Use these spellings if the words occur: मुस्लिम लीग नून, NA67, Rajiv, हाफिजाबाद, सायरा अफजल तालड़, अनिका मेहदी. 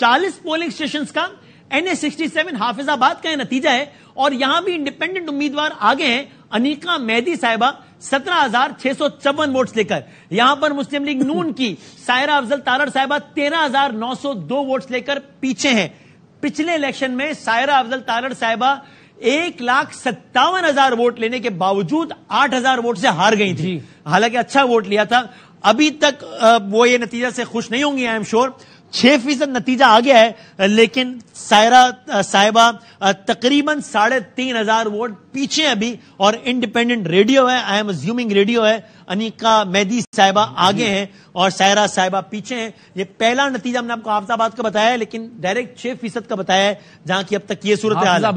40 polling stations का NA67 हाफिजाबाद का नतीजा है और यहां भी इंडिपेंडेंट उम्मीदवार आगे हैं। अनिका मेहदी साहिबा 17,654 वोट लेकर, यहां पर मुस्लिम लीग नून की सायरा अफजल तालड़ साहिबा 13,902 वोट लेकर पीछे हैं। पिछले इलेक्शन में सायरा अफजल तालड़ साहिबा 1,57,000 वोट लेने के बावजूद 8,000 वोट से हार गई थी, हालांकि अच्छा वोट लिया था। अभी तक वो ये नतीजा से खुश नहीं होंगी, आई एम श्योर। 6% नतीजा आ गया है, लेकिन सायरा साहिबा तकरीबन 3,500 वोट पीछे अभी, और इंडिपेंडेंट रेडियो है, आई एम अज्यूमिंग रेडियो है। अनिका मेहदी साहिबा आगे हैं और सायरा साहिबा पीछे हैं। ये पहला नतीजा हमने आपको हाफिजाबाद का बताया है, लेकिन डायरेक्ट 6% का बताया है, जहां की अब तक ये सूरत हाल है।